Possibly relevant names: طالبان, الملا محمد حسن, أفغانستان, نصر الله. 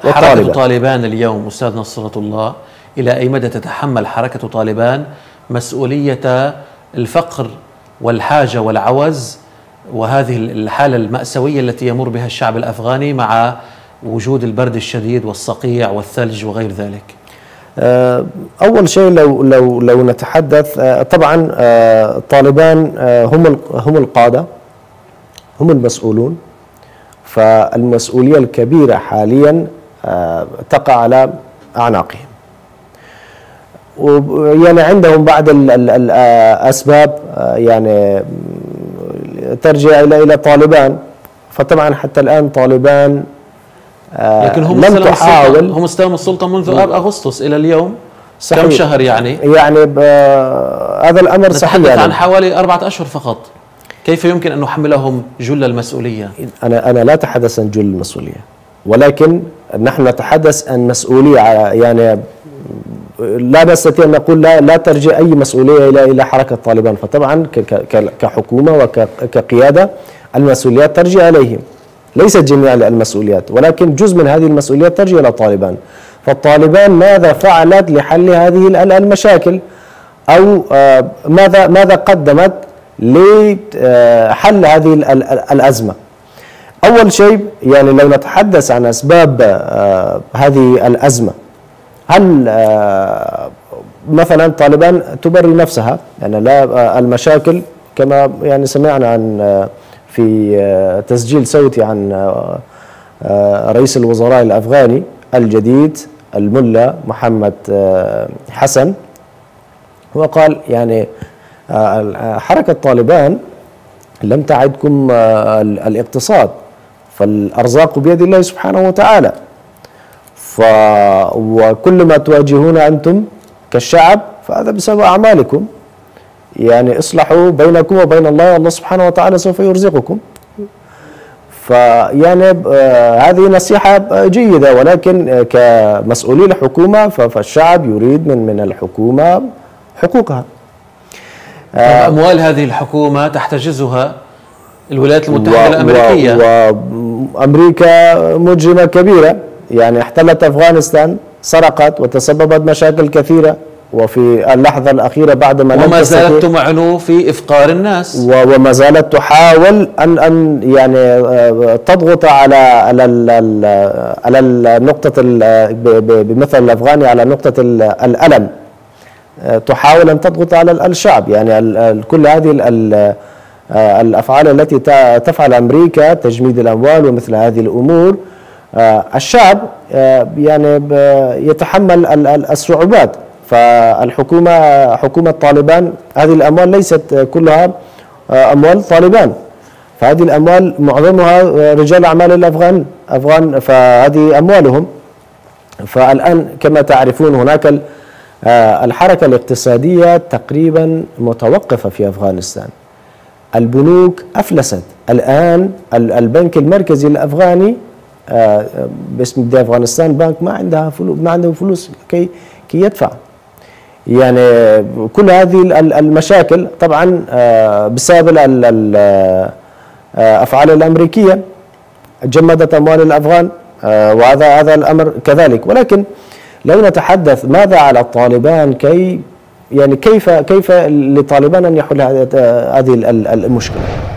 حركة طالبان اليوم أستاذ نصر الله، إلى أي مدى تتحمل حركة طالبان مسؤولية الفقر والحاجة والعوز وهذه الحالة المأساوية التي يمر بها الشعب الأفغاني مع وجود البرد الشديد والصقيع والثلج وغير ذلك؟ أول شيء لو نتحدث، طبعا طالبان هم القادة، هم المسؤولون، فالمسؤولية الكبيرة حاليا تقع على أعناقهم. يعني عندهم بعض الأسباب يعني ترجع إلى طالبان، فطبعا حتى الآن طالبان لكن هم استلموا السلطة منذ أغسطس إلى اليوم. صحيح. كم شهر يعني هذا الأمر صحيح، نتحدث عن حوالي 4 أشهر فقط. كيف يمكن أن نحملهم جل المسؤولية؟ أنا لا أتحدث عن جل المسؤولية، ولكن نحن نتحدث عن مسؤولية، يعني لا نستطيع أن نقول لا ترجع أي مسؤولية إلى حركة طالبان، فطبعا كحكومة وكقيادة المسؤوليات ترجع عليهم، ليست جميع المسؤوليات، ولكن جزء من هذه المسؤوليات ترجع إلى طالبان. فالطالبان ماذا فعلت لحل هذه المشاكل، أو ماذا قدمت لحل هذه الأزمة؟ أول شيء يعني لو نتحدث عن أسباب هذه الأزمة، هل مثلا طالبان تبرر نفسها؟ يعني لا، المشاكل كما يعني سمعنا عن في تسجيل صوتي عن رئيس الوزراء الأفغاني الجديد الملا محمد حسن، وقال يعني حركة طالبان لم تعدكم الاقتصاد، فالأرزاق بيد الله سبحانه وتعالى، وكل ما تواجهون أنتم كالشعب فهذا بسبب أعمالكم، يعني اصلحوا بينكم وبين الله، الله سبحانه وتعالى سوف يرزقكم. فيعني هذه نصيحة جيدة، ولكن كمسؤولي الحكومة فالشعب يريد من الحكومة حقوقها. أموال هذه الحكومة تحتجزها الولايات المتحدة الأمريكية، وأمريكا مجرمة كبيرة، يعني احتلت أفغانستان، سرقت وتسببت مشاكل كثيرة، وفي اللحظة الأخيرة بعد ما وما زالت تمعنو في إفقار الناس، وما زالت تحاول أن يعني تضغط على النقطة بمثل الأفغاني على نقطة الألم، تحاول أن تضغط على الشعب. يعني كل هذه الأفعال التي تفعل أمريكا، تجميد الأموال ومثل هذه الأمور، الشعب يعني يتحمل الصعوبات. فالحكومة، حكومة طالبان، هذه الأموال ليست كلها أموال طالبان، فهذه الأموال معظمها رجال أعمال الأفغان، فهذه أموالهم. فالآن كما تعرفون هناك الحركة الاقتصادية تقريبا متوقفة في أفغانستان، البنوك أفلست الآن، البنك المركزي الأفغاني باسم أفغانستان بنك ما عنده فلوس كي يدفع. يعني كل هذه المشاكل طبعا بسبب الأفعال الأمريكية، جمدت أموال الأفغان، وهذا الأمر كذلك. ولكن لو نتحدث ماذا على الطالبان، كيف لطالبان أن يحل هذه المشكلة؟